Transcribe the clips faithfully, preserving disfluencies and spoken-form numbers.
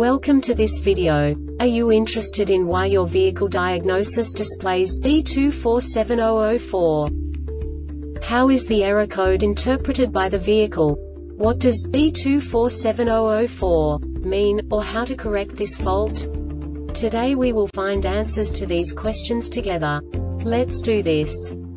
Welcome to this video. Are you interested in why your vehicle diagnosis displays B two four seven zero zero four? How is the error code interpreted by the vehicle? What does B two four seven zero zero four mean, or how to correct this fault? Today we will find answers to these questions together. Let's do this.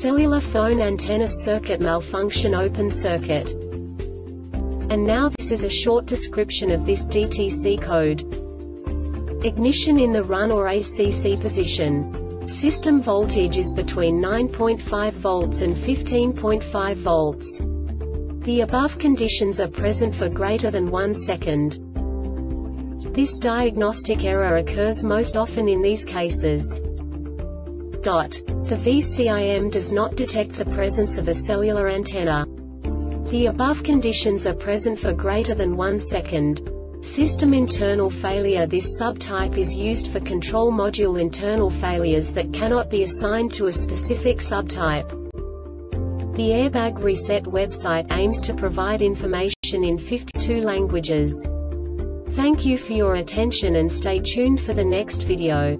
cellular phone antenna circuit malfunction, open circuit. And now this is a short description of this D T C code. Ignition in the run or A C C position. System voltage is between nine point five volts and fifteen point five volts. The above conditions are present for greater than one second. This diagnostic error occurs most often in these cases. Dot. The V C I M does not detect the presence of a cellular antenna. The above conditions are present for greater than one second. System internal failure. This subtype is used for control module internal failures that cannot be assigned to a specific subtype. The Airbag Reset website aims to provide information in fifty-two languages. Thank you for your attention and stay tuned for the next video.